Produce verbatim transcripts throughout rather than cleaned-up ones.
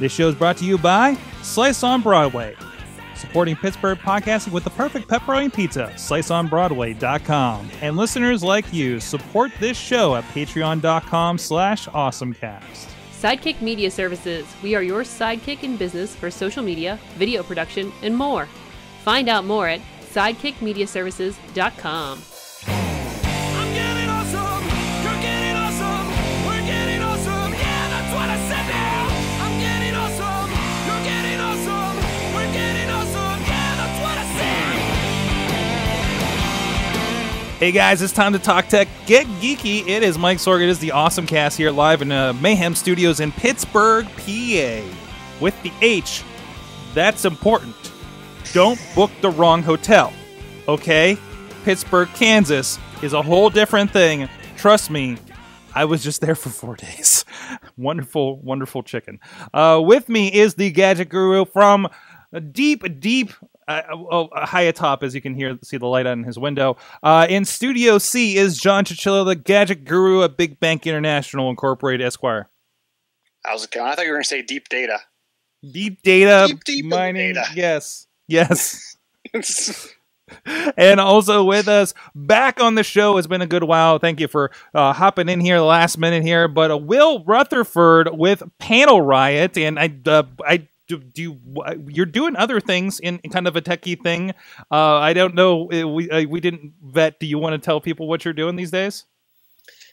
This show is brought to you by Slice on Broadway, supporting Pittsburgh podcasting with the perfect pepperoni pizza, Slice On Broadway dot com. And listeners like you, support this show at Patreon dot com slash Awesome Cast. Sidekick Media Services. We are your sidekick in business for social media, video production, and more. Find out more at Sidekick Media Services dot com. Hey guys, it's time to talk tech. Get geeky. It is Mike Sorg. It is the Awesome Cast here live in uh, Mayhem Studios in Pittsburgh, P A. With the H, that's important. Don't book the wrong hotel, okay? Pittsburgh, Kansas is a whole different thing. Trust me, I was just there for four days. Wonderful, wonderful chicken. Uh, with me is the gadget guru from deep, deep... Uh, uh, high atop, as you can hear, see the light on his window. Uh, in Studio C is John Chichilla, the gadget guru at Big Bank International Incorporated, Esquire. How's it going? I thought you were going to say deep data. Deep data deep, deep mining. Data. Yes, yes. And also with us back on the show, it's been a good while. Thank you for uh, hopping in here last minute here. But uh, Will Rutherford with Panel Riot, and I, uh, I. Do, do you, you're doing other things in, in kind of a techie thing. Uh, I don't know. We, uh, we didn't vet. Do you want to tell people what you're doing these days?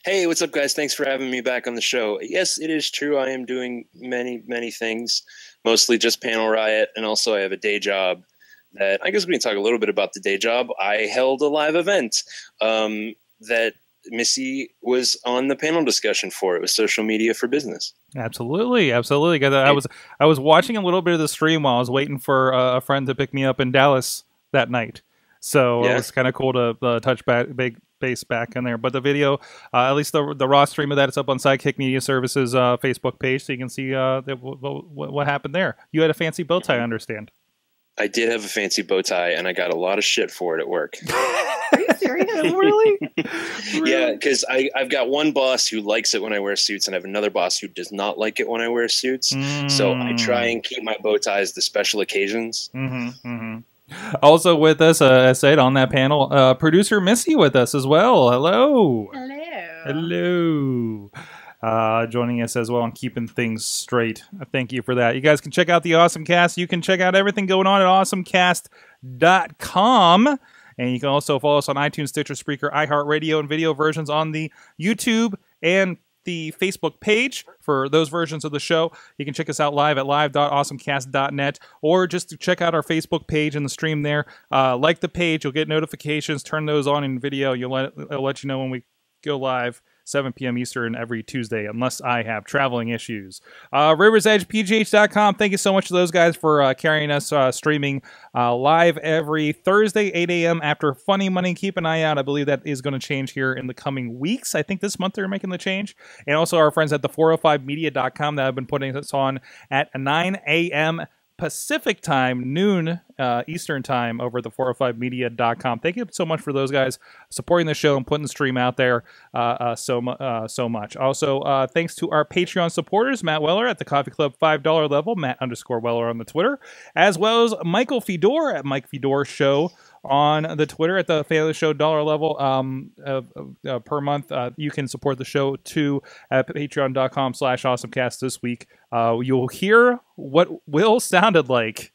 Hey, what's up, guys? Thanks for having me back on the show. Yes, it is true. I am doing many, many things, mostly just Panel Riot. And also I have a day job that I guess we can talk a little bit about the day job. I held a live event um, that Missy was on the panel discussion for. It was social media for business. Absolutely, absolutely. I was I was watching a little bit of the stream while I was waiting for uh, a friend to pick me up in Dallas that night. So yeah. It was kind of cool to uh, touch back, big base back in there. But the video, uh, at least the the raw stream of that, it's up on Sidekick Media Services uh, Facebook page, so you can see uh, what, what happened there. You had a fancy bow tie, I understand. I did have a fancy bow tie, and I got a lot of shit for it at work. Are you serious? Really? Really? Yeah, because I've got one boss who likes it when I wear suits, and I have another boss who does not like it when I wear suits. Mm. So I try and keep my bow ties to special occasions. Mm-hmm, mm-hmm. Also with us, uh, I said on that panel, uh, producer Missy with us as well. Hello. Hello. Hello. Uh, joining us as well and keeping things straight. Thank you for that. You guys can check out the Awesome Cast. You can check out everything going on at Awesome Cast dot com. And you can also follow us on iTunes, Stitcher, Spreaker, iHeartRadio, and video versions on the YouTube and the Facebook page for those versions of the show. You can check us out live at live dot awesome cast dot net, or just to check out our Facebook page and the stream there. Uh, like the page. You'll get notifications. Turn those on in video. You'll let, it'll let you know when we go live. seven p m Eastern every Tuesday, unless I have traveling issues. Uh, Rivers Edge P G H dot com. Thank you so much to those guys for uh, carrying us uh, streaming uh, live every Thursday, eight a m after Funny Money. Keep an eye out. I believe that is going to change here in the coming weeks. I think this month they're making the change. And also our friends at the four oh five media dot com that have been putting us on at nine a m Pacific time, noon uh, Eastern time over at the four oh five media dot com. Thank you so much for those guys supporting the show and putting the stream out there uh, uh, so, mu uh, so much. Also, uh, thanks to our Patreon supporters, Matt Weller at the Coffee Club five dollar level, Matt underscore Weller on the Twitter, as well as Michael Fedor at Mike Fedor Show on the Twitter at the Fan of the Show dollar level um, uh, uh, per month. Uh, you can support the show too at patreon dot com slash awesomecast this week. Uh, you'll hear what Will sounded like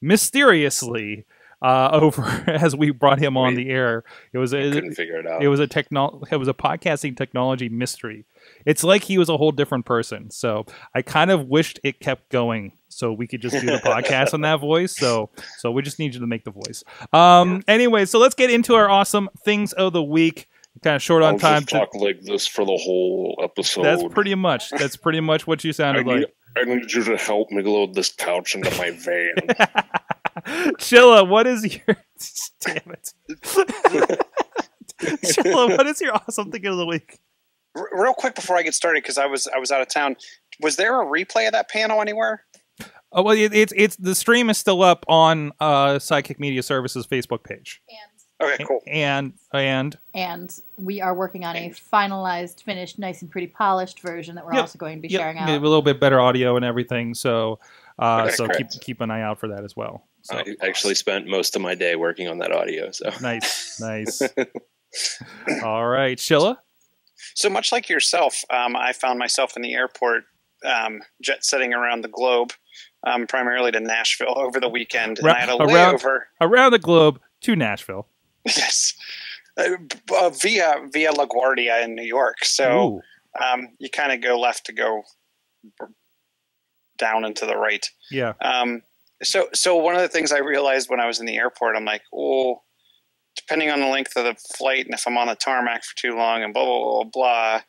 mysteriously uh, over as we brought him on Wait, the air. It was a, I couldn't figure it out. It was a techno it was a podcasting technology mystery. It's like he was a whole different person. So I kind of wished it kept going, so we could just do the podcast on that voice. So, so we just need you to make the voice. Um, yeah. Anyway, so let's get into our awesome things of the week. Kind of short on I'll time. Just to talk like this for the whole episode. That's pretty much. That's pretty much what you sounded I need, like. I need you to help me load this couch into my van. Chilla, what is your? Damn it. Chilla, what is your awesome thing of the week? R real quick before I get started, because I was I was out of town. Was there a replay of that panel anywhere? Oh well, it's it's the stream is still up on uh, Sidekick Media Services Facebook page. And Okay, cool. And and and we are working on a finalized, finished, nice and pretty polished version that we're yep. also going to be yep. sharing out. A little bit better audio and everything, so uh, okay, so correct. keep keep an eye out for that as well. So. I actually spent most of my day working on that audio. So nice, nice. All right, Chilla. So much like yourself, um, I found myself in the airport, um, jet setting around the globe, um, primarily to Nashville over the weekend. And Ra I had a around, layover around the globe to Nashville. Yes, uh, uh, via via LaGuardia in New York. So um, you kind of go left to go down and to the right. Yeah. Um, so so one of the things I realized when I was in the airport, I'm like, oh, depending on the length of the flight and if I'm on the tarmac for too long and blah blah blah blah,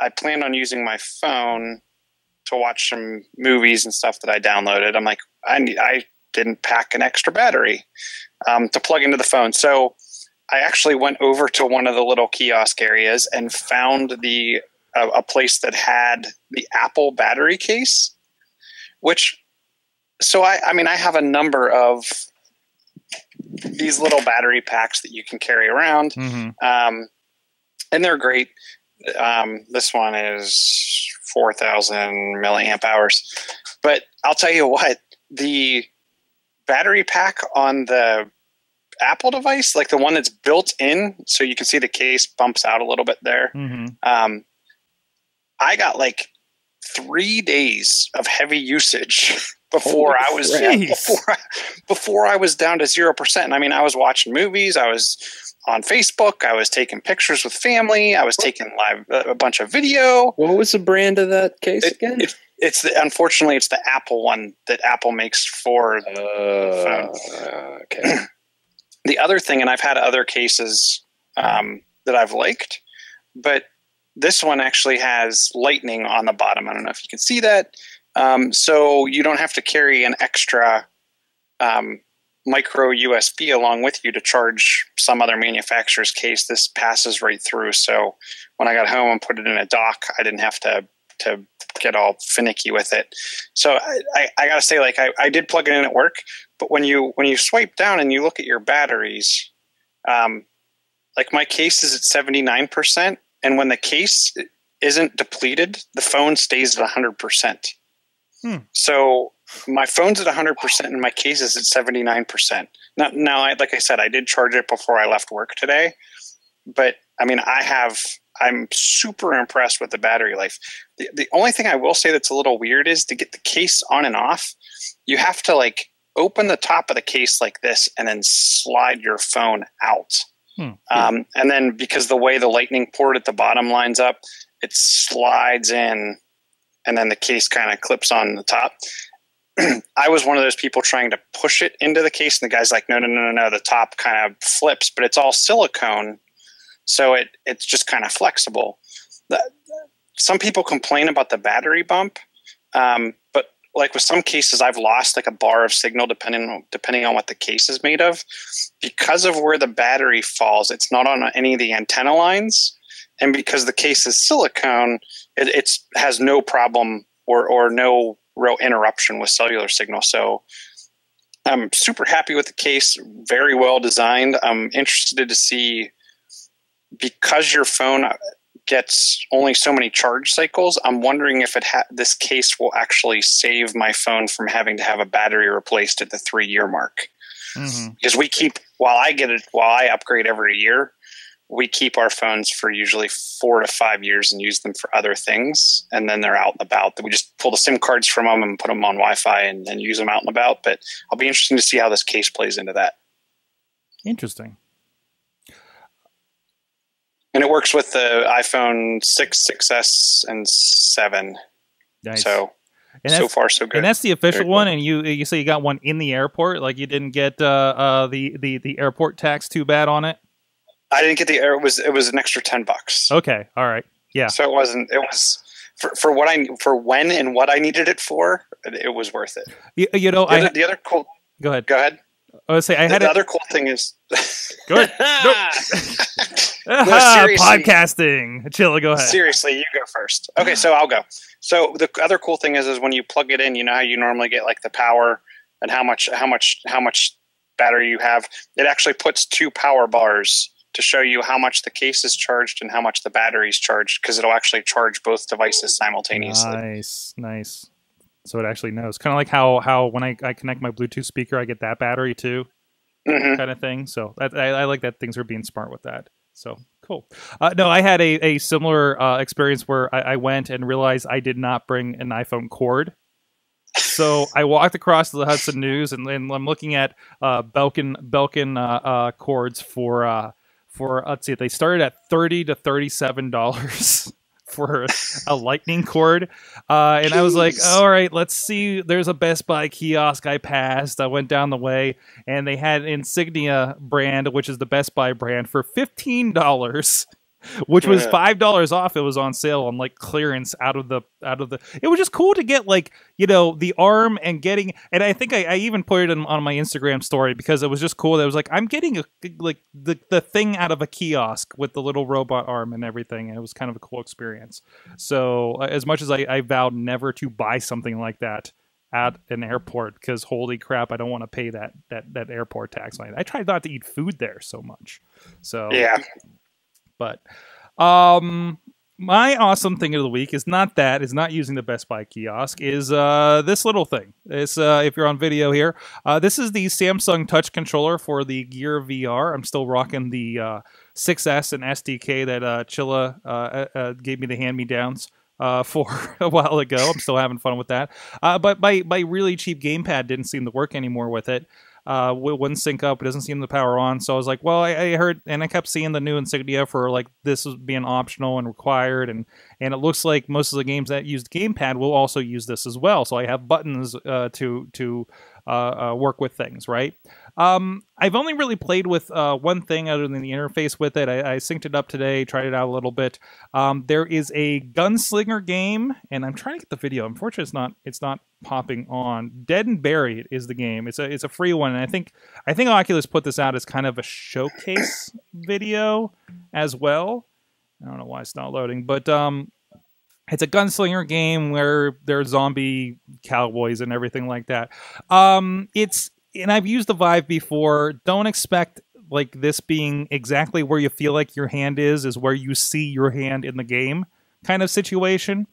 I planned on using my phone to watch some movies and stuff that I downloaded. I'm like, I need, I didn't pack an extra battery um, to plug into the phone, so I actually went over to one of the little kiosk areas and found the uh, a place that had the Apple battery case. Which, so I, I mean, I have a number of these little battery packs that you can carry around, mm-hmm. um, and they're great. Um, this one is four thousand milliamp hours, but I'll tell you what, the battery pack on the Apple device, like the one that's built in, so you can see the case bumps out a little bit there. Mm-hmm. um, I got like three days of heavy usage before Holy I was yeah, before I, before I was down to zero percent. I mean, I was watching movies, I was on Facebook, I was taking pictures with family, I was taking live uh, a bunch of video. What was the brand of that case it, again? It, It's the, unfortunately it's the Apple one that Apple makes for the uh, phone. Uh, okay. The other thing, and I've had other cases um, that I've liked, but this one actually has lightning on the bottom. I don't know if you can see that. Um, so you don't have to carry an extra um, micro U S B along with you to charge some other manufacturer's case. This passes right through. So when I got home and put it in a dock, I didn't have to to get all finicky with it. So I, I, I gotta say, like I, I did plug it in at work, but when you when you swipe down and you look at your batteries, um, like my case is at seventy-nine percent, and when the case isn't depleted, the phone stays at one hundred percent. Hmm. So my phone's at one hundred percent and my case is at seventy-nine percent. Now, now I, like I said, I did charge it before I left work today, but I mean, I have... I'm super impressed with the battery life. The, the only thing I will say that's a little weird is to get the case on and off, you have to like open the top of the case like this and then slide your phone out. Hmm. Um, and then because the way the lightning port at the bottom lines up, it slides in and then the case kind of clips on the top. I was one of those people trying to push it into the case, and the guy's like, no, no, no, no, no. The top kind of flips, but it's all silicone. So it it's just kind of flexible. The, some people complain about the battery bump, um, but like with some cases, I've lost like a bar of signal depending on, depending on what the case is made of. Because of where the battery falls, it's not on any of the antenna lines, and because the case is silicone, it it's, has no problem or or no real interruption with cellular signal. So I'm super happy with the case. Very well designed. I'm interested to see. Because your phone gets only so many charge cycles, I'm wondering if it ha this case will actually save my phone from having to have a battery replaced at the three-year mark. Mm-hmm. Because we keep, while I get it, while I upgrade every year, we keep our phones for usually four to five years and use them for other things, and then they're out and about. We just pull the SIM cards from them and put them on Wi-Fi and then use them out and about. But I'll be interested to see how this case plays into that. Interesting. And it works with the iPhone six, six S, and seven. Nice. So, so far, so good. And that's the official Very one. Cool. And you, you say you got one in the airport. Like you didn't get uh, uh, the the the airport tax too bad on it. I didn't get the air. It was it was an extra ten bucks. Okay. All right. Yeah. So it wasn't. It was for for what I for when and what I needed it for. It, it was worth it. You, you know, the I other, the other cool. Go ahead. Go ahead. I was say I had the, the other cool thing is good. No, podcasting. Chill. Go ahead. Seriously, you go first. Okay, so I'll go. So the other cool thing is, is when you plug it in, you know how you normally get like the power and how much, how much, how much battery you have, it actually puts two power bars to show you how much the case is charged and how much the battery is charged, because it'll actually charge both devices simultaneously. Nice, nice. So it actually knows. Kind of like how how when I, I connect my Bluetooth speaker, I get that battery too, mm-hmm. kind of thing. So I, I like that things are being smart with that. So cool. Uh, no, I had a, a similar uh, experience where I, I went and realized I did not bring an iPhone cord. So I walked across to the Hudson News, and, and I'm looking at uh, Belkin Belkin uh, uh, cords for uh, for let's see, they started at thirty to thirty-seven dollars for a lightning cord, uh, and Jeez. I was like, all right, let's see. There's a Best Buy kiosk I passed. I went down the way, and they had Insignia brand, which is the Best Buy brand, for fifteen dollars. Which was five dollars off. It was on sale on like clearance out of the out of the. It was just cool to get like you know the arm and getting. And I think I, I even put it on, on my Instagram story because it was just cool. That it was like I'm getting a, like the the thing out of a kiosk with the little robot arm and everything. And it was kind of a cool experience. So uh, as much as I, I vowed never to buy something like that at an airport because holy crap, I don't want to pay that that that airport tax. I tried not to eat food there so much. So yeah. But um, my awesome thing of the week is not that, is not using the Best Buy kiosk, is uh, this little thing. It's, uh, if you're on video here, uh, this is the Samsung touch controller for the Gear V R. I'm still rocking the uh, six S and S D K that uh, Chilla uh, uh, gave me the hand-me-downs uh, for a while ago. I'm still having fun with that. Uh, but my, my really cheap gamepad didn't seem to work anymore with it. Uh, it wouldn't sync up. It doesn't seem to power on. So I was like, well, I, I heard, and I kept seeing the new Insignia for like this being optional and required, and and it looks like most of the games that used gamepad will also use this as well. So I have buttons uh, to to uh, uh, work with things, right? Um, I've only really played with uh, one thing other than the interface with it. I, I synced it up today, tried it out a little bit. Um, there is a gunslinger game, and I'm trying to get the video. Unfortunately, it's not it's not popping on. Dead and Buried is the game. It's a it's a free one, and I think I think Oculus put this out as kind of a showcase video as well. I don't know why it's not loading, but um, it's a gunslinger game where there are zombie cowboys and everything like that. Um, it's and I've used the Vive before. Don't expect like this being exactly where you feel like your hand is, is where you see your hand in the game kind of situation.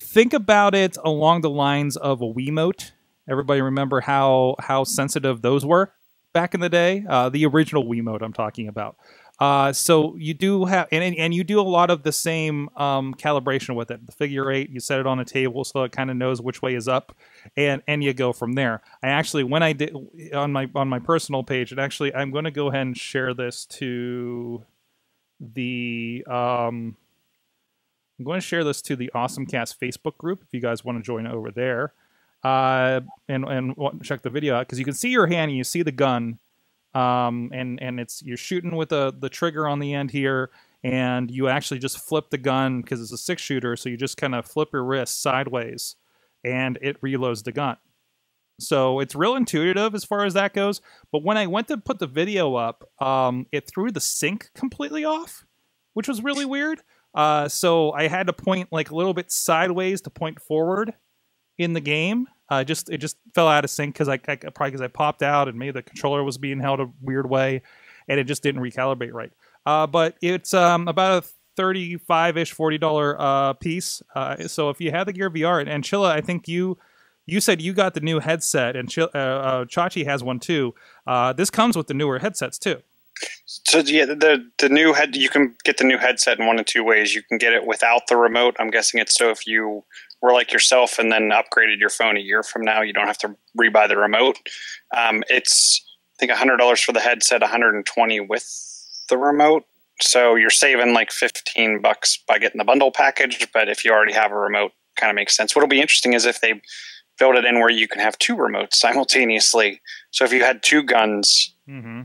Think about it along the lines of a Wiimote. Everybody remember how how sensitive those were back in the day? Uh, the original Wiimote I'm talking about. Uh, so you do have, and, and you do a lot of the same um, calibration with it. The figure eight, you set it on a table so it kind of knows which way is up, and and you go from there. I actually, when I did on my on my personal page, and actually I'm going to go ahead and share this to the. Um, I'm going to share this to the AwesomeCast Facebook group if you guys want to join over there, uh, and and check the video out because you can see your hand and you see the gun. Um, and, and it's, you're shooting with the, the trigger on the end here, and you actually just flip the gun because it's a six shooter. So you just kind of flip your wrist sideways and it reloads the gun. So it's real intuitive as far as that goes. But when I went to put the video up, um, it threw the sync completely off, which was really weird. Uh, so I had to point like a little bit sideways to point forward in the game. Uh, just it just fell out of sync because I, I probably because I popped out and maybe the controller was being held a weird way, and it just didn't recalibrate right. Uh, but it's um, about a thirty-five-ish, forty dollar uh, piece. Uh, so if you have the Gear V R, and, and Chilla, I think you you said you got the new headset, and Ch uh, uh, Chachi has one too. Uh, this comes with the newer headsets too. So yeah, the the new head you can get the new headset in one of two ways. You can get it without the remote. I'm guessing it's so if you were like yourself and then upgraded your phone a year from now, you don't have to rebuy the remote. Um, it's, I think, one hundred dollars for the headset, one hundred twenty dollars with the remote. So you're saving like fifteen bucks by getting the bundle package, but if you already have a remote, kind of makes sense. What'll be interesting is if they build it in where you can have two remotes simultaneously. So if you had two guns, mm-hmm.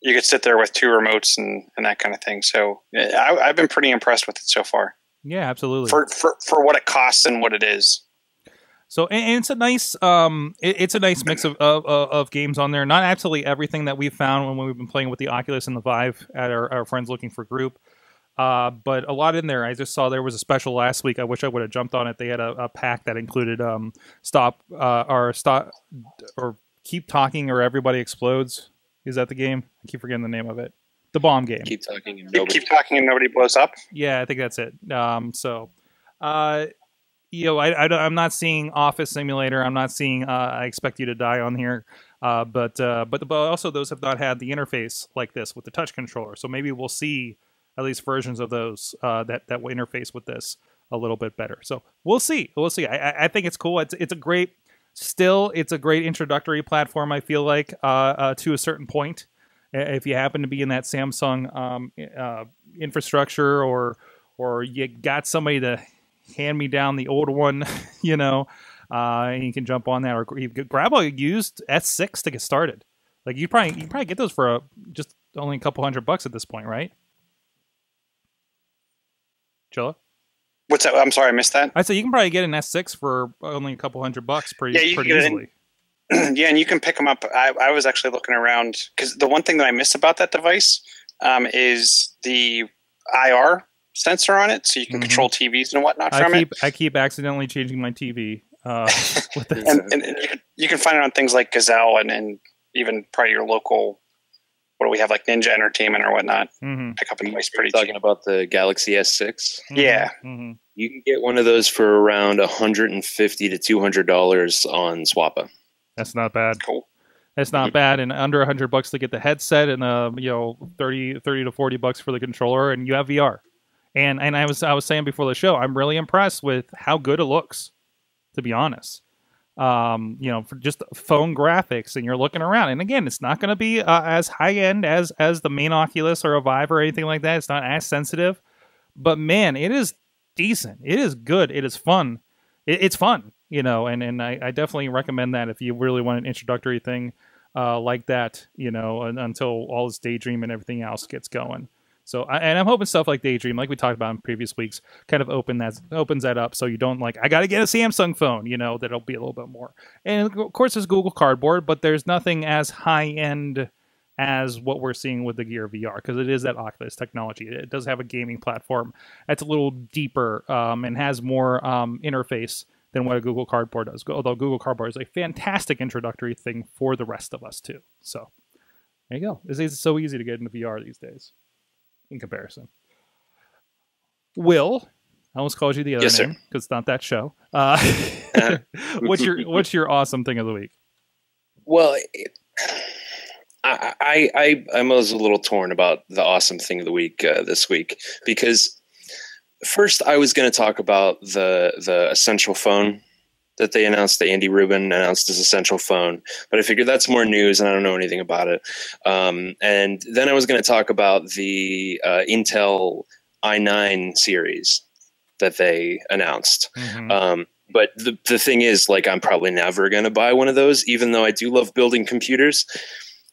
you could sit there with two remotes and, and that kind of thing. So I, I've been pretty impressed with it so far. Yeah, absolutely. For, for for what it costs and what it is. So and it's a nice um it, it's a nice mix of, of of games on there. Not absolutely everything that we've found when we've been playing with the Oculus and the Vive at our, our friends looking for group. Uh, but a lot in there. I just saw there was a special last week. I wish I would have jumped on it. They had a, a pack that included um stop uh or stop or Keep Talking or Everybody Explodes. Is that the game? I keep forgetting the name of it. The bomb game. Keep talking and nobody, keep talking and nobody blows up. Yeah, I think that's it. Um, so, uh, you know, I, I, I'm not seeing Office Simulator. I'm not seeing uh, I Expect You to Die on here. Uh, but uh, but but also those have not had the interface like this with the touch controller. So maybe we'll see at least versions of those uh, that that will interface with this a little bit better. So we'll see. We'll see. I, I think it's cool. It's it's a great still. It's a great introductory platform. I feel like uh, uh, to a certain point. If you happen to be in that Samsung um, uh, infrastructure, or or you got somebody to hand me down the old one, you know, uh, and you can jump on that, or you grab a used S six to get started. Like you probably you probably get those for a, just only a couple hundred bucks at this point, right? Chilla? What's that? I'm sorry, I missed that. I said you can probably get an S six for only a couple hundred bucks pretty yeah, pretty easily. Yeah, and you can pick them up. I, I was actually looking around because the one thing that I miss about that device um, is the I R sensor on it, so you can mm-hmm. control T Vs and whatnot I from keep, it. I keep accidentally changing my T V. Uh, with that and, and, and you can find it on things like Gazelle and, and even probably your local, what do we have, like Ninja Entertainment or whatnot. Mm-hmm. Pick up a device pretty cheap. Talking about the Galaxy S six? Mm-hmm. Yeah. Mm-hmm. You can get one of those for around one hundred fifty to two hundred dollars on Swappa. That's not bad. Cool. That's not bad. And under a hundred bucks to get the headset, and uh, you know, thirty to forty bucks for the controller, and you have V R. And and I was I was saying before the show, I'm really impressed with how good it looks, to be honest. Um, you know, for just phone graphics, and you're looking around. And again, it's not going to be uh, as high end as as the main Oculus or a Vive or anything like that. It's not as sensitive, but man, it is decent. It is good. It is fun. It, it's fun. You know, and, and I, I definitely recommend that if you really want an introductory thing uh, like that, you know, and, until all this Daydream and everything else gets going. So, I, and I'm hoping stuff like Daydream, like we talked about in previous weeks, kind of open that, opens that up so you don't like, I got to get a Samsung phone, you know, that'll be a little bit more. And of course, there's Google Cardboard, but there's nothing as high-end as what we're seeing with the Gear V R, because it is that Oculus technology. It does have a gaming platform that's a little deeper um, and has more um, interface than what a Google Cardboard does. Although Google Cardboard is a fantastic introductory thing for the rest of us too. So there you go. It's, it's so easy to get into V R these days in comparison. Will, I almost called you the other yes, name because it's not that show. Uh, what's your what's your awesome thing of the week? Well, it, I, I, I, I'm always a little torn about the awesome thing of the week uh, this week because first, I was going to talk about the the essential phone that they announced, that Andy Rubin announced as essential phone. But I figured that's more news, and I don't know anything about it. Um, and then I was going to talk about the uh, Intel i nine series that they announced. Mm-hmm. Um, but the the thing is, like, I'm probably never going to buy one of those, even though I do love building computers.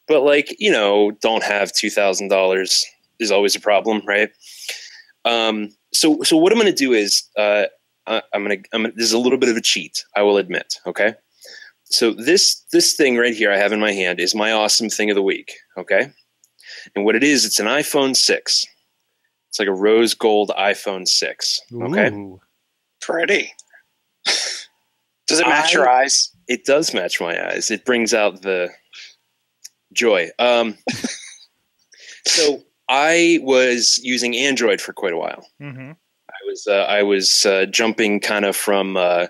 But, like, you know, don't have two thousand dollars is always a problem, right? Um, so, so what I'm going to do is, uh, I, I'm going to, I'm gonna, this is a little bit of a cheat, I will admit. Okay. So this, this thing right here I have in my hand is my awesome thing of the week. Okay. And what it is, it's an iPhone six. It's like a rose gold iPhone six. Okay. Ooh. Pretty. Does it match I, your eyes? It does match my eyes. It brings out the joy. Um, so I was using Android for quite a while. Mm-hmm. I was uh, I was uh, jumping kind of from uh,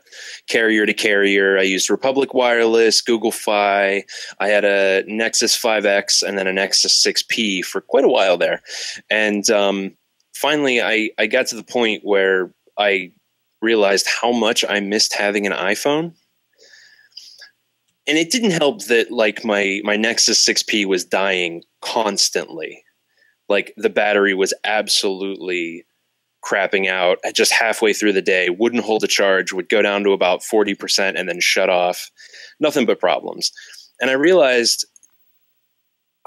carrier to carrier. I used Republic Wireless, Google Fi. I had a Nexus five X and then a Nexus six P for quite a while there. And um, finally, I, I got to the point where I realized how much I missed having an iPhone. And it didn't help that like my, my Nexus six P was dying constantly. Like the battery was absolutely crapping out just halfway through the day, wouldn't hold a charge, would go down to about forty percent and then shut off. Nothing but problems. And I realized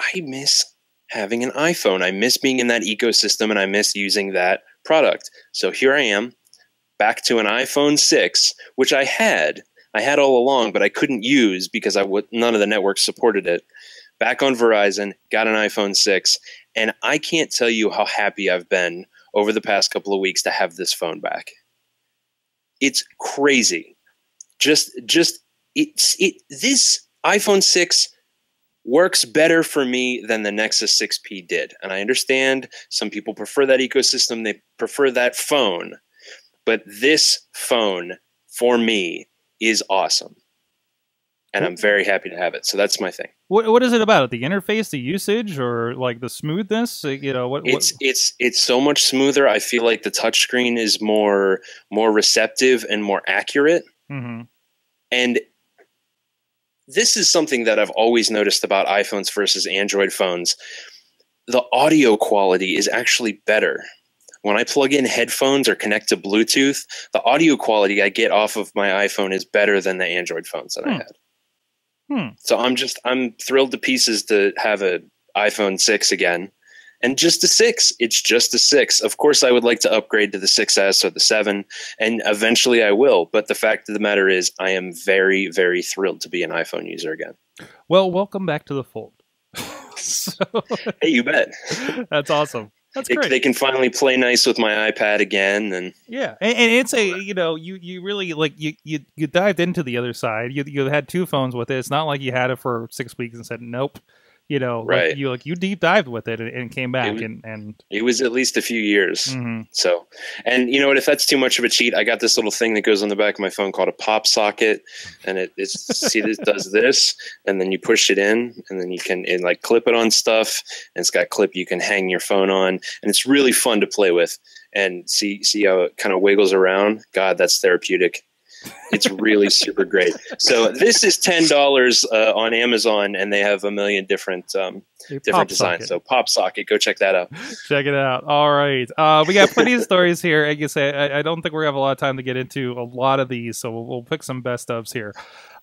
I miss having an iPhone. I miss being in that ecosystem and I miss using that product. So here I am back to an iPhone six, which I had. I had all along, but I couldn't use because I would, none of the networks supported it. Back on Verizon, got an iPhone six, and I can't tell you how happy I've been over the past couple of weeks to have this phone back. It's crazy. Just, just, it's, it, this iPhone six works better for me than the Nexus six P did. And I understand some people prefer that ecosystem. They prefer that phone. But this phone, for me, is awesome. And I'm very happy to have it. So that's my thing. What What is it about? The interface, the usage, or like the smoothness? You know, what, it's what? it's it's so much smoother. I feel like the touchscreen is more more receptive and more accurate. Mm-hmm. And this is something that I've always noticed about iPhones versus Android phones. The audio quality is actually better. When I plug in headphones or connect to Bluetooth, the audio quality I get off of my iPhone is better than the Android phones that hmm. I had. Hmm. So I'm just, I'm thrilled to pieces to have a iPhone six again. And just a six. It's just a six. Of course, I would like to upgrade to the six S or the seven, and eventually I will. But the fact of the matter is, I am very, very thrilled to be an iPhone user again. Well, welcome back to the fold. So, hey, you bet. That's awesome. That's great. They, they can finally play nice with my iPad again, and yeah, and, and it's a you know you you really like you you you dived into the other side. You you had two phones with it. It's not like you had it for six weeks and said nope. You know, right? Like you like you deep dived with it and, and came back, it was, and and it was at least a few years. Mm-hmm. So, and you know what? If that's too much of a cheat, I got this little thing that goes on the back of my phone called a PopSocket, and it it's see this does this, and then you push it in, and then you can and like clip it on stuff, and it's got a clip you can hang your phone on, and it's really fun to play with and see see how it kind of wiggles around. God, that's therapeutic. It's really super great. So this is ten dollars uh, on Amazon, and they have a million different um, different designs. So PopSocket, go check that out. Check it out. All right, uh, we got plenty of stories here. I guess I, I don't think we have a lot of time to get into a lot of these, so we'll, we'll pick some best ofs here.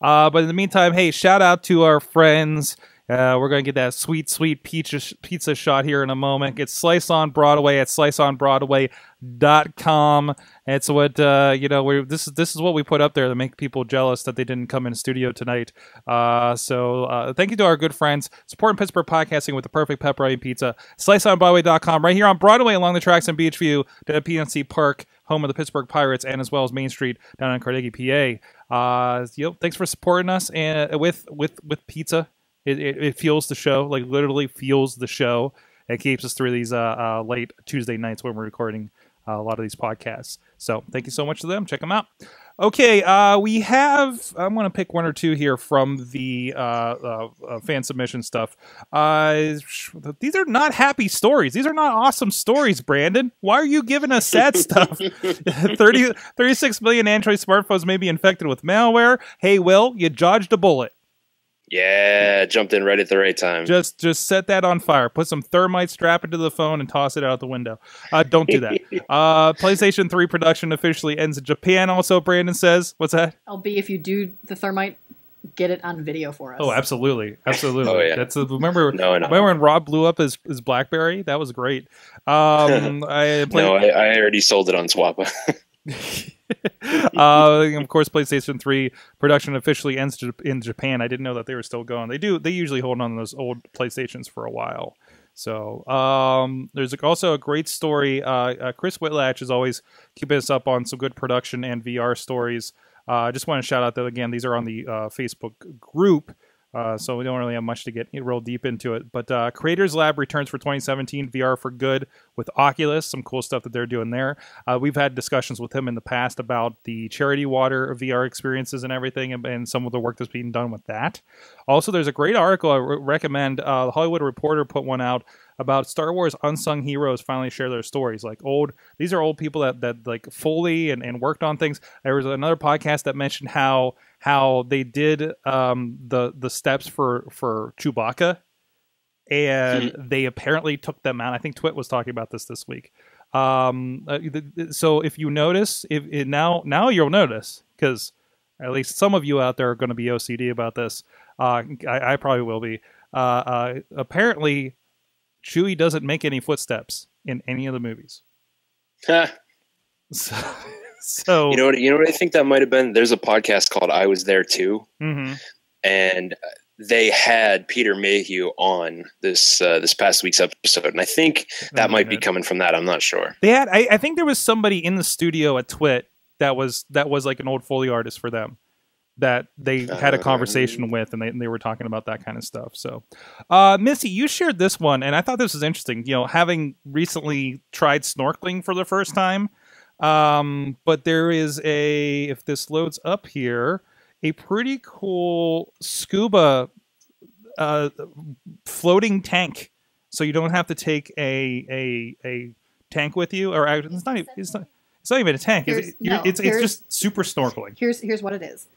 Uh, but in the meantime, hey, shout out to our friends. Uh, we're going to get that sweet, sweet pizza, sh pizza shot here in a moment. It's Slice on Broadway at slice on broadway dot com. It's what, uh, you know, we're, this, is, this is what we put up there to make people jealous that they didn't come in studio tonight. Uh, so uh, thank you to our good friends supporting Pittsburgh podcasting with the perfect pepperoni pizza. slice on broadway dot com, right here on Broadway along the tracks in Beachview to P N C Park, home of the Pittsburgh Pirates, and as well as Main Street down in Carnegie, P A. Uh, you know, thanks for supporting us and with, with, with pizza. It, it, it fuels the show, like literally fuels the show. It keeps us through these uh, uh, late Tuesday nights when we're recording uh, a lot of these podcasts. So thank you so much to them. Check them out. Okay, uh, we have, I'm going to pick one or two here from the uh, uh, uh, fan submission stuff. Uh, these are not happy stories. These are not awesome stories, Brandon. Why are you giving us sad stuff? thirty, thirty-six million Android smartphones may be infected with malware. Hey, Will, you dodged a bullet. Yeah, jumped in right at the right time. Just just set that on fire. Put some thermite, strap it to the phone, and toss it out the window. Uh, don't do that. uh, PlayStation three production officially ends in Japan also, Brandon says. What's that? I'll be if you do the thermite, get it on video for us. Oh, absolutely. Absolutely. Oh, yeah. That's a, remember, no, no. remember when Rob blew up his, his BlackBerry? That was great. Um, I played, no, I, I already sold it on Swappa. uh, of course, PlayStation three production officially ends in Japan. I didn't know that they were still going. They do. They usually hold on to those old PlayStations for a while. So um, there's also a great story. Uh, uh, Chris Whitlatch is always keeping us up on some good production and V R stories. I uh, just want to shout out that, again, these are on the uh, Facebook group. Uh, so we don't really have much to get real deep into it. But uh, Creators Lab returns for twenty seventeen, V R for good with Oculus. Some cool stuff that they're doing there. Uh, we've had discussions with him in the past about the Charity Water V R experiences and everything, and, and some of the work that's being done with that. Also, there's a great article I recommend. Uh, the Hollywood Reporter put one out about Star Wars unsung heroes finally share their stories. Like old, these are old people that, that like Foley and, and worked on things. There was another podcast that mentioned how how they did um, the the steps for for Chewbacca, and hmm. they apparently took them out. I think Twit was talking about this this week. Um, so if you notice, if it now now you'll notice, because at least some of you out there are going to be O C D about this. Uh, I, I probably will be. Uh, uh, apparently, Chewie doesn't make any footsteps in any of the movies. Huh. So, so you know what? You know what I think that might have been. There's a podcast called "I Was There Too," mm-hmm. and they had Peter Mayhew on this uh, this past week's episode, and I think that oh, might be coming from that. I'm not sure. They had. I, I think there was somebody in the studio at Twit that was that was like an old Foley artist for them. that they had a conversation with, and they, and they were talking about that kind of stuff. So, uh, Missy, you shared this one, and I thought this was interesting. You know, having recently tried snorkeling for the first time, um, but there is a, if this loads up here, a pretty cool scuba uh, floating tank. So you don't have to take a a a tank with you, or it's not it's not it's not even a tank. Is it? No, it's it's just super snorkeling. Here's here's what it is.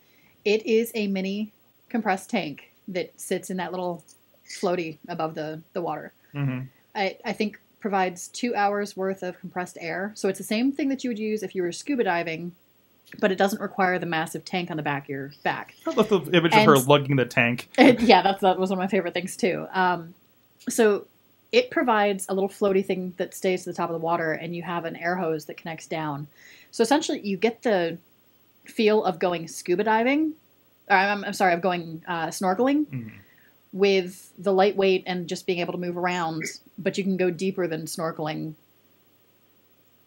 It is a mini compressed tank that sits in that little floaty above the, the water. Mm-hmm. I, I think provides two hours worth of compressed air. So it's the same thing that you would use if you were scuba diving, but it doesn't require the massive tank on the back of your back. I love the image and, of her lugging the tank. It, yeah, that's, that was one of my favorite things too. Um, so it provides a little floaty thing that stays to the top of the water, and you have an air hose that connects down. So essentially you get the feel of going scuba diving, or I'm, I'm sorry, of going uh, snorkeling mm. with the lightweight and just being able to move around, but you can go deeper than snorkeling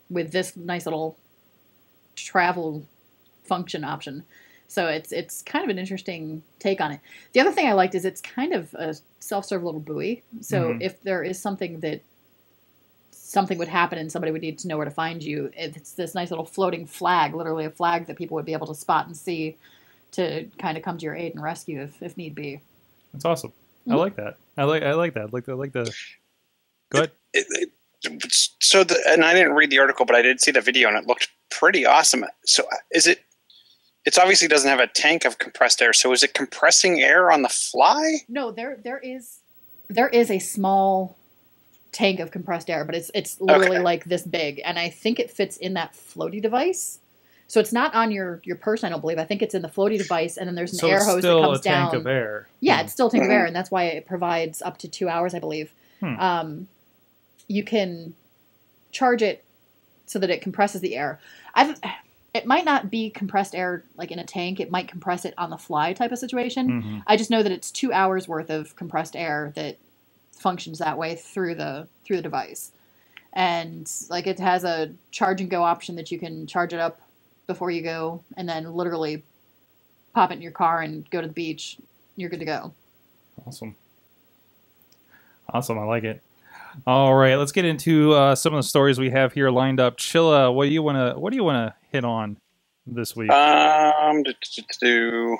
with this nice little travel function option. So it's it's kind of an interesting take on it. The other thing I liked is it's kind of a self-serve little buoy. So mm-hmm. if there is something that something would happen and somebody would need to know where to find you, it's this nice little floating flag, literally a flag that people would be able to spot and see to kind of come to your aid and rescue if, if need be. That's awesome. Mm-hmm. I like that. I like I like that. I like I like the go ahead. It, it, so the, and I didn't read the article, but I did see the video and it looked pretty awesome. So is it It's obviously doesn't have a tank of compressed air. So is it compressing air on the fly? No, there there is there is a small tank of compressed air, but it's it's literally okay. like this big, and I think it fits in that floaty device. So it's not on your your person, I don't believe. I think it's in the floaty device, and then there's an so air hose that comes down. It's still a tank of air. Yeah, mm. it's still a tank of air, and that's why it provides up to two hours, I believe. Hmm. Um, you can charge it so that it compresses the air. I've It might not be compressed air like in a tank. It might compress it on the fly type of situation. Mm-hmm. I just know that it's two hours worth of compressed air that functions that way through the through the device. And like it has a charge and go option that you can charge it up before you go and then literally pop it in your car and go to the beach. You're good to go. Awesome. Awesome. I like it. All right, let's get into uh, some of the stories we have here lined up. Chilla, what do you want to what do you want to hit on this week? Um, do, do, do.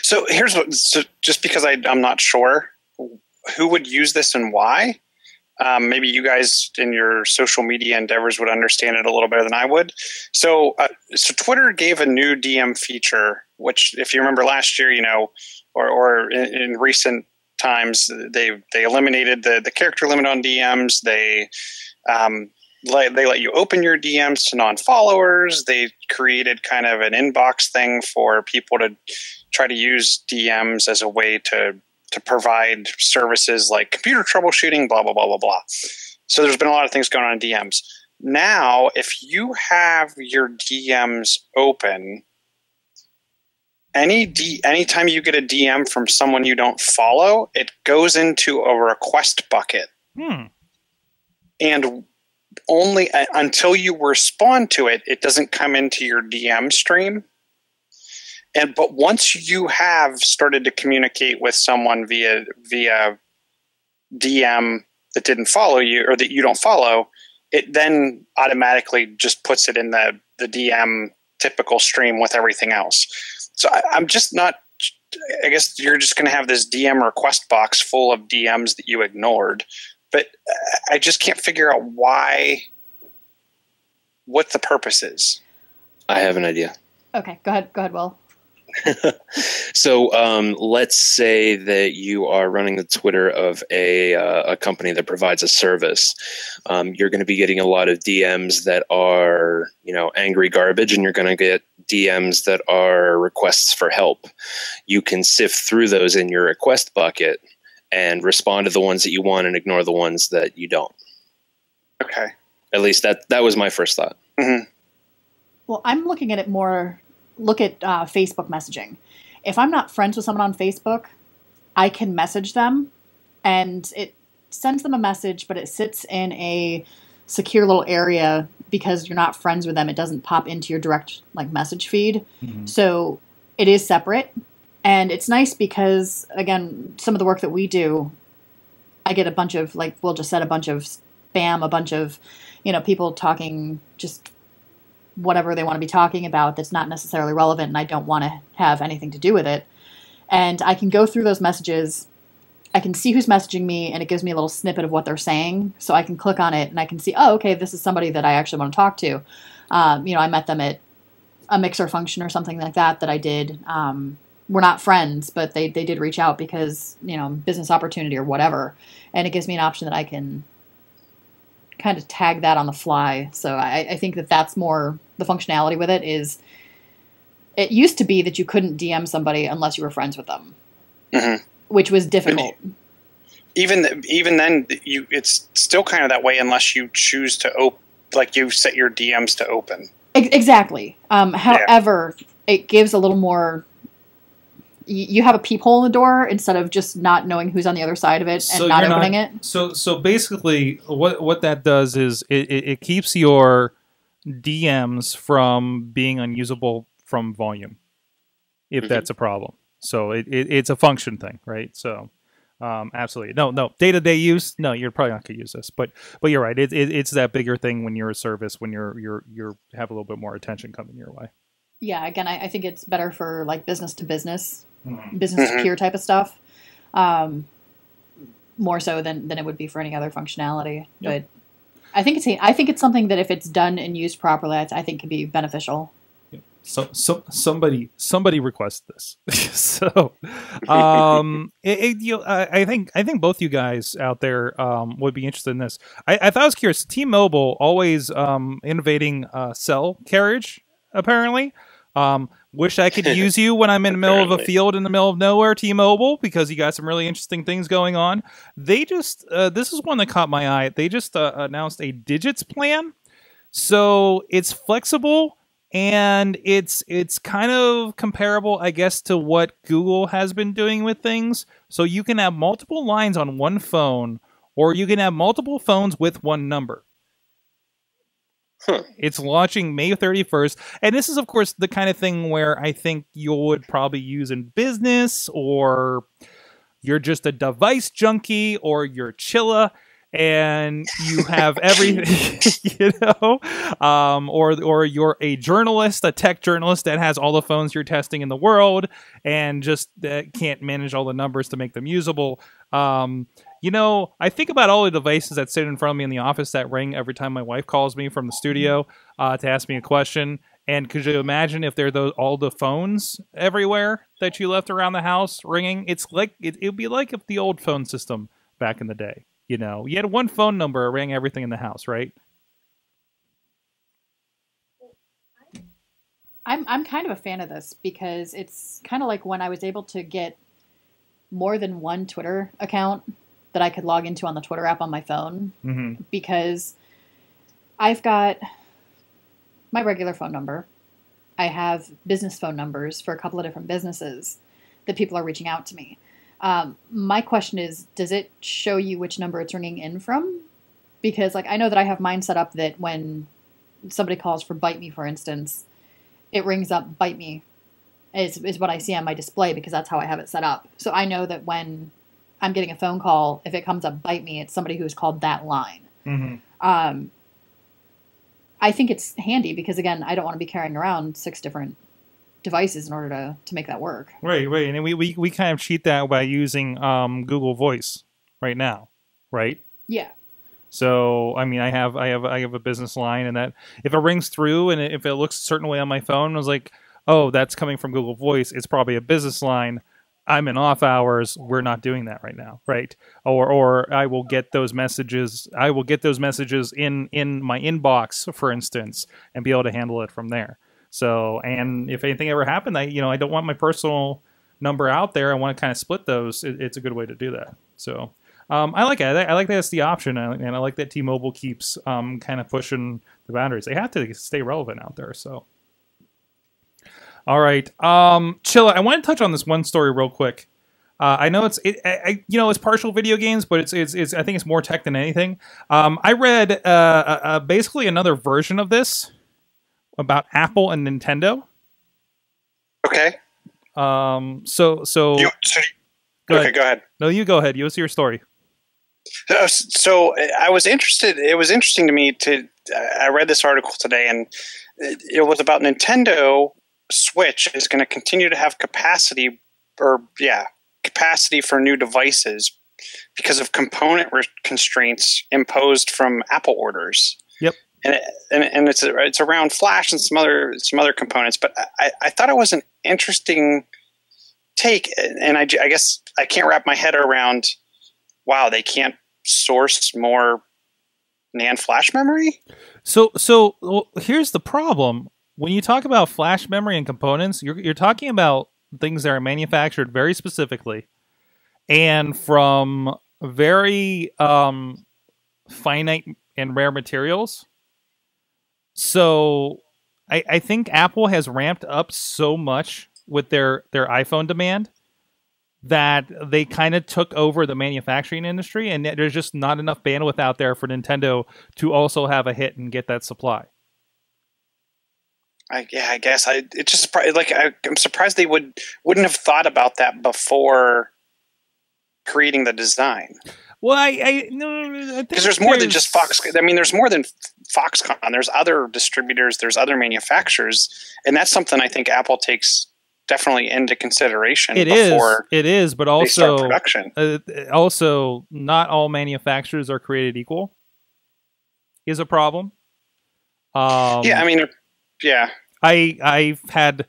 So here's what. So just because I, I'm not sure who would use this and why, um, maybe you guys in your social media endeavors would understand it a little better than I would. So, uh, so Twitter gave a new D M feature, which, if you remember last year, you know, or or in, in recent. times they they eliminated the the character limit on D Ms. They um let, they let you open your D Ms to non-followers. They created kind of an inbox thing for people to try to use D Ms as a way to to provide services like computer troubleshooting, blah blah blah blah blah. So there's been a lot of things going on in D Ms. Now, if you have your D Ms open, Any D, anytime you get a D M from someone you don't follow, it goes into a request bucket. Hmm. And only uh, until you respond to it, it doesn't come into your D M stream. And but once you have started to communicate with someone via via D M that didn't follow you or that you don't follow, it then automatically just puts it in the the D M typical stream with everything else. So I, I'm just not, I guess you're just going to have this D M request box full of D Ms that you ignored, but I just can't figure out why, what the purpose is. I have an idea. Okay, go ahead. Go ahead, Will. So um, let's say that you are running the Twitter of a, uh, a company that provides a service. Um, you're going to be getting a lot of D Ms that are, you know, angry garbage, and you're going to get D Ms that are requests for help. You can sift through those in your request bucket and respond to the ones that you want and ignore the ones that you don't. Okay. At least that, that was my first thought. Mm-hmm. Well, I'm looking at it more... Look at uh, Facebook messaging. If I'm not friends with someone on Facebook, I can message them, and it sends them a message, but it sits in a secure little area because you're not friends with them. It doesn't pop into your direct like message feed. Mm-hmm. So it is separate. And it's nice because, again, some of the work that we do, I get a bunch of, like, we'll just set a bunch of spam, a bunch of, you know, people talking just whatever they want to be talking about that's not necessarily relevant, and I don't want to have anything to do with it. And I can go through those messages. I can see who's messaging me, and it gives me a little snippet of what they're saying. So I can click on it, and I can see, oh, okay, this is somebody that I actually want to talk to. Um, you know, I met them at a Mixer function or something like that that I did. Um, we're not friends, but they, they did reach out because, you know, business opportunity or whatever. And it gives me an option that I can kind of tag that on the fly. So I, I think that that's more the functionality with it is it used to be that you couldn't D M somebody unless you were friends with them, mm-hmm. which was difficult. Even even then, you it's still kind of that way unless you choose to open, like you set your D Ms to open. Exactly. Um, however, yeah. It gives a little more. You have a peephole in the door instead of just not knowing who's on the other side of it so and not opening not, it. So, so basically, what what that does is it, it, it keeps your D Ms from being unusable from volume, if mm-hmm. that's a problem. So it, it it's a function thing, right? So, um, absolutely, no, no day to day use. No, you're probably not going to use this, but but you're right. It, it it's that bigger thing when you're a service, when you're you're you're have a little bit more attention coming your way. Yeah, again, I, I think it's better for like business to business. business to peer type of stuff, um, more so than, than it would be for any other functionality. Yep. But I think it's I think it's something that if it's done and used properly, I, I think can be beneficial. Yep. So, so somebody somebody requested this. so um, it, it, you, I, I think I think both you guys out there um, would be interested in this. I, I thought I was curious. T-Mobile always um, innovating uh, cell carriage apparently. Um, wish I could use you when I'm in the middle of a field in the middle of nowhere, T-Mobile, because you got some really interesting things going on. They just, uh, this is one that caught my eye. They just uh, announced a digits plan. So it's flexible and it's, it's kind of comparable, I guess, to what Google has been doing with things. So you can have multiple lines on one phone, or you can have multiple phones with one number. Huh. It's launching May thirty-first, and this is, of course, the kind of thing where I think you would probably use in business, or you're just a device junkie, or you're chilla, and you have everything, you know, um, or or you're a journalist, a tech journalist that has all the phones you're testing in the world, and just uh, can't manage all the numbers to make them usable. Um, You know, I think about all the devices that sit in front of me in the office that ring every time my wife calls me from the studio uh, to ask me a question. And could you imagine if there are those, all the phones everywhere that you left around the house ringing? It's like it would be like if the old phone system back in the day. You know, you had one phone number, it rang everything in the house, right? I'm I'm kind of a fan of this because it's kind of like when I was able to get more than one Twitter account that I could log into on the Twitter app on my phone, mm-hmm. because I've got my regular phone number. I have business phone numbers for a couple of different businesses that people are reaching out to me. Um, my question is, does it show you which number it's ringing in from? Because like, I know that I have mine set up that when somebody calls for Bite Me, for instance, it rings up Bite Me is, is what I see on my display because that's how I have it set up. So I know that when I'm getting a phone call, if it comes up Bite Me, it's somebody who's called that line. Mm-hmm. um, I think it's handy because, again, I don't want to be carrying around six different devices in order to, to make that work. Right, right. And we, we, we kind of cheat that by using um, Google Voice right now, right? Yeah. So, I mean, I have, I have, I have a business line, and that if it rings through and if it looks a certain way on my phone, I was like, oh, that's coming from Google Voice. It's probably a business line. I'm in off hours. We're not doing that right now, right? Or, or I will get those messages. I will get those messages in in my inbox, for instance, and be able to handle it from there. So, and if anything ever happened, I, you know, I don't want my personal number out there. I want to kind of split those. It, it's a good way to do that. So, um, I like it. I like that it's the option, and I like that T-Mobile keeps um, kind of pushing the boundaries. They have to stay relevant out there. So. All right, um, Chilla, I want to touch on this one story real quick. Uh, I know it's, it, I, you know, it's partial video games, but it's, it's, it's, I think it's more tech than anything. Um, I read uh, uh, basically another version of this about Apple and Nintendo. Okay. Um, so, so, you, so go okay, ahead. go ahead. No, you go ahead. You was your story. Uh, so I was interested. It was interesting to me to, I read this article today, and it, it was about Nintendo Switch is going to continue to have capacity or yeah, capacity for new devices because of component constraints imposed from Apple orders. Yep. And, it, and and it's it's around Flash and some other some other components, but I, I thought it was an interesting take, and I, I guess I can't wrap my head around. Wow, they can't source more NAND flash memory. So so well, here's the problem: when you talk about flash memory and components, you're you're talking about things that are manufactured very specifically, and from very um, finite and rare materials. So I, I think Apple has ramped up so much with their, their iPhone demand that they kind of took over the manufacturing industry, and there's just not enough bandwidth out there for Nintendo to also have a hit and get that supply. I, yeah, I guess I. It's just like I, I'm surprised they would wouldn't have thought about that before creating the design. Well, I, I no, because there's, there's more than just Fox. I mean, there's more than Foxconn. There's other distributors. There's other manufacturers, and that's something I think Apple takes definitely into consideration. It before is, it is, but also production. Uh, also, not all manufacturers are created equal. Is a problem. Um, yeah, I mean, yeah, I I've had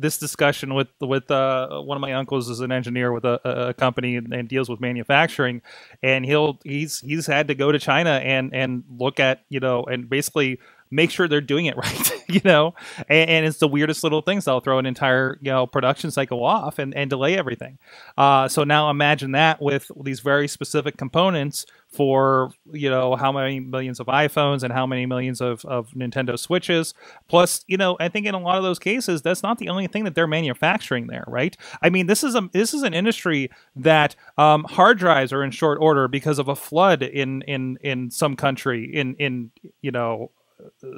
this discussion with with uh, one of my uncles is an engineer with a, a company and, and deals with manufacturing, and he'll he's he's had to go to China and and look at you know and basically make sure they're doing it right, you know, and, and it's the weirdest little things. They'll throw an entire you know production cycle off and and delay everything. Uh, so now imagine that with these very specific components for you know how many millions of iPhones and how many millions of, of Nintendo Switches. Plus, you know, I think in a lot of those cases, that's not the only thing that they're manufacturing there, right? I mean, this is a this is an industry that um, hard drives are in short order because of a flood in in in some country in in you know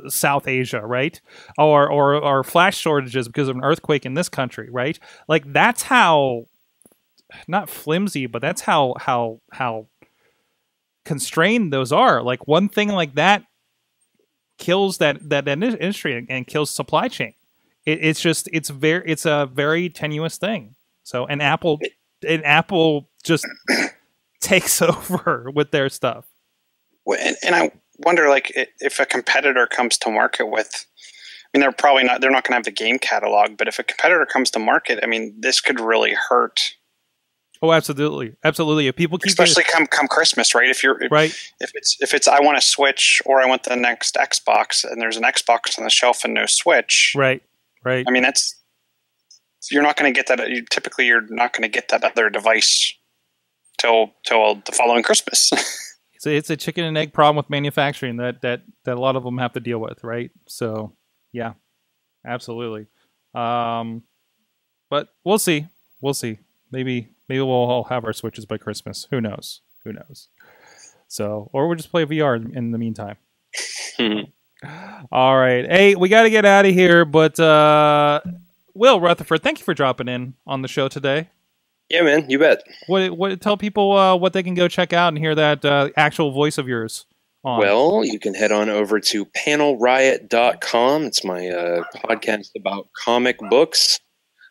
South Asia, right? Or or or flash shortages because of an earthquake in this country, right? Like that's how not flimsy, but that's how how how. constrained those are. Like one thing like that kills that that industry and, and kills supply chain. It, it's just it's very it's a very tenuous thing. So an Apple an Apple just takes over with their stuff. Well, and, and I wonder, like, if a competitor comes to market with, I mean, they're probably not they're not going to have the game catalog, but if a competitor comes to market, I mean, this could really hurt. Oh, absolutely, absolutely. If people keep especially come come Christmas, right? If you're if, right, if it's if it's I want a Switch or I want the next Xbox, and there's an Xbox on the shelf and no Switch, right, right. I mean, that's you're not going to get that. You, typically, you're not going to get that other device till till the following Christmas. It's a, it's a chicken and egg problem with manufacturing that that that a lot of them have to deal with, right? So, yeah, absolutely. Um, but we'll see, we'll see. Maybe. Maybe we'll all have our Switches by Christmas. Who knows? Who knows? So, or we'll just play V R in the meantime. All right. Hey, we got to get out of here. But uh, Will Rutherford, thank you for dropping in on the show today. Yeah, man. You bet. What? What? Tell people uh, what they can go check out and hear that uh, actual voice of yours. On. Well, you can head on over to Panel Riot dot com. It's my uh, podcast about comic books.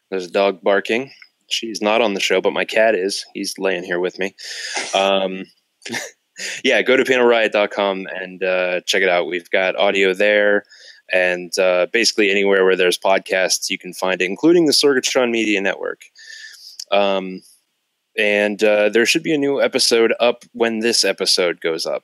There's a dog barking. She's not on the show, but my cat is. He's laying here with me. Um, yeah, go to Panel Riot dot com and uh, check it out. We've got audio there. And uh, basically anywhere where there's podcasts, you can find it, including the Sorgatron Media Network. Um, and uh, there should be a new episode up when this episode goes up.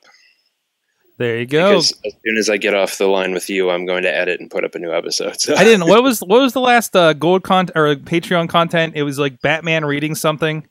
There you go. Because as soon as I get off the line with you, I'm going to edit and put up a new episode. So. I didn't. What was what was the last uh, gold con or Patreon content? It was like Batman reading something.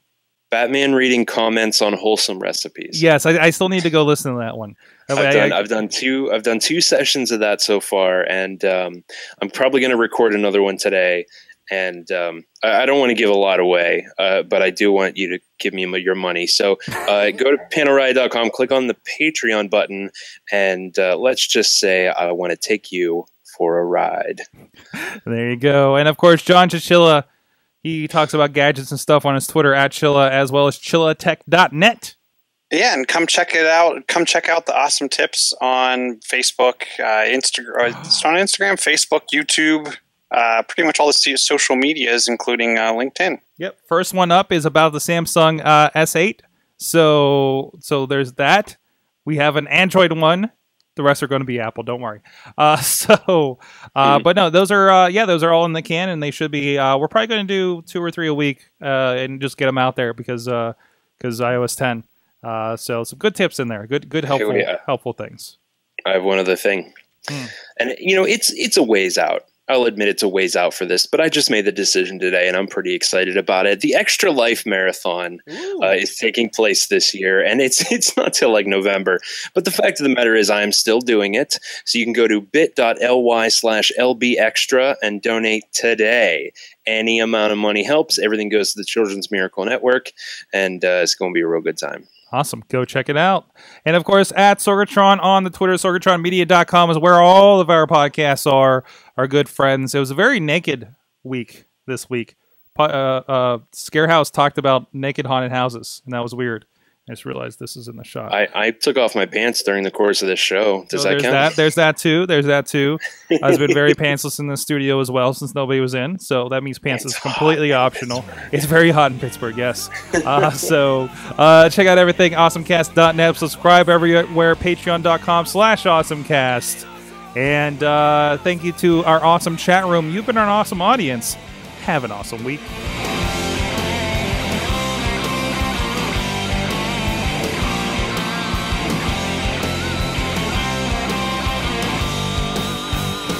Batman reading comments on wholesome recipes. Yes, I, I still need to go listen to that one. I've, I, done, I, I've done two. I've done two sessions of that so far, and um, I'm probably going to record another one today. And um, I, I don't want to give a lot away, uh, but I do want you to give me your money. So uh, go to Panel Riot dot com, click on the Patreon button, and uh, let's just say I want to take you for a ride. There you go. And, of course, John Chichilla, He talks about gadgets and stuff on his Twitter at Chilla, as well as chilla tech dot net. Yeah, and come check it out. Come check out the awesome tips on Facebook, uh, Instagram. It's on Instagram, Facebook, YouTube, uh, pretty much all the social medias, including uh, LinkedIn. Yep. First one up is about the Samsung uh, S eight. So, so there's that. We have an Android one. The rest are going to be Apple. Don't worry. Uh, so, uh, mm. but no, those are uh, yeah, those are all in the can, and they should be. Uh, we're probably going to do two or three a week uh, and just get them out there because uh, because i O S ten. Uh, so some good tips in there. Good, good, helpful, oh, yeah. helpful things. I have one other thing, mm. and you know, it's it's a ways out. I'll admit it's a ways out for this, but I just made the decision today, and I'm pretty excited about it. The Extra Life Marathon uh, is taking place this year, and it's it's not till like November. But the fact of the matter is, I am still doing it. So you can go to bit dot l y slash l b extra and donate today. Any amount of money helps. Everything goes to the Children's Miracle Network, and uh, it's going to be a real good time. Awesome. Go check it out. And, of course, at Sorgatron on the Twitter, sorgatron media dot com is where all of our podcasts are, our good friends. It was a very naked week this week. Uh, uh, Scarehouse talked about naked haunted houses, and that was weird. I just realized this is in the shot. I, I took off my pants during the course of this show. Does so that count? That, there's that, too. There's that, too. I've been very pantsless in the studio as well since nobody was in, so that means pants it's is completely optional. It's very hot in Pittsburgh, yes. Uh, so uh, check out everything, awesome cast dot net. Subscribe everywhere, patreon dot com slash awesome cast. And uh, thank you to our awesome chat room. You've been an awesome audience. Have an awesome week.